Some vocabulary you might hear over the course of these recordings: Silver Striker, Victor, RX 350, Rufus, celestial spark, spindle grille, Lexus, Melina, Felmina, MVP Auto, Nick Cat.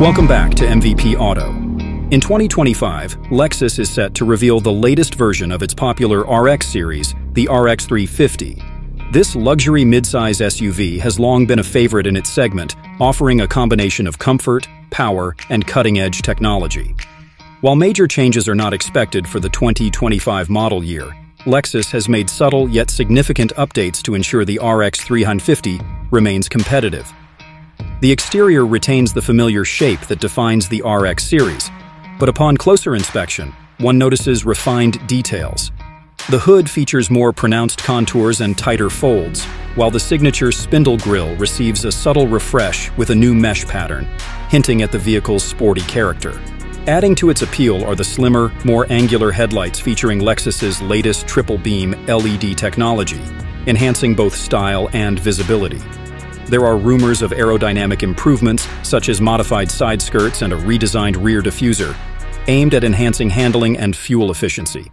Welcome back to MVP Auto. In 2025, Lexus is set to reveal the latest version of its popular RX series, the RX 350. This luxury midsize SUV has long been a favorite in its segment, offering a combination of comfort, power, and cutting-edge technology. While major changes are not expected for the 2025 model year, Lexus has made subtle yet significant updates to ensure the RX 350 remains competitive. The exterior retains the familiar shape that defines the RX series, but upon closer inspection, one notices refined details. The hood features more pronounced contours and tighter folds, while the signature spindle grille receives a subtle refresh with a new mesh pattern, hinting at the vehicle's sporty character. Adding to its appeal are the slimmer, more angular headlights featuring Lexus's latest triple-beam LED technology, enhancing both style and visibility. There are rumors of aerodynamic improvements, such as modified side skirts and a redesigned rear diffuser, aimed at enhancing handling and fuel efficiency.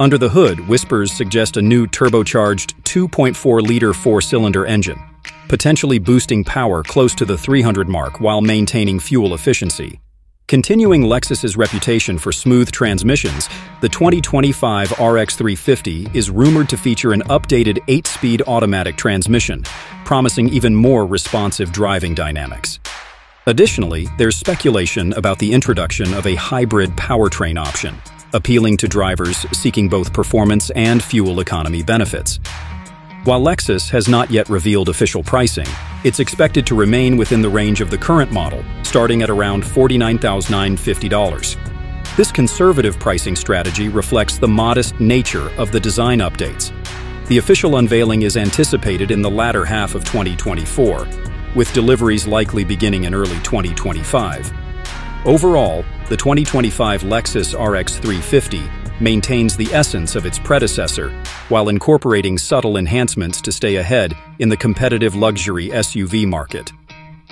Under the hood, whispers suggest a new turbocharged 2.4-liter four-cylinder engine, potentially boosting power close to the 300 mark while maintaining fuel efficiency. Continuing Lexus's reputation for smooth transmissions, the 2025 RX 350 is rumored to feature an updated 8-speed automatic transmission, promising even more responsive driving dynamics. Additionally, there's speculation about the introduction of a hybrid powertrain option, appealing to drivers seeking both performance and fuel economy benefits. While Lexus has not yet revealed official pricing, it's expected to remain within the range of the current model, starting at around $49,950. This conservative pricing strategy reflects the modest nature of the design updates. The official unveiling is anticipated in the latter half of 2024, with deliveries likely beginning in early 2025. Overall, the 2025 Lexus RX 350 maintains the essence of its predecessor, while incorporating subtle enhancements to stay ahead in the competitive luxury SUV market.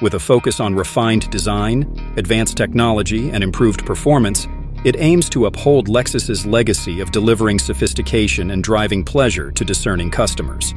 With a focus on refined design, advanced technology, and improved performance, it aims to uphold Lexus's legacy of delivering sophistication and driving pleasure to discerning customers.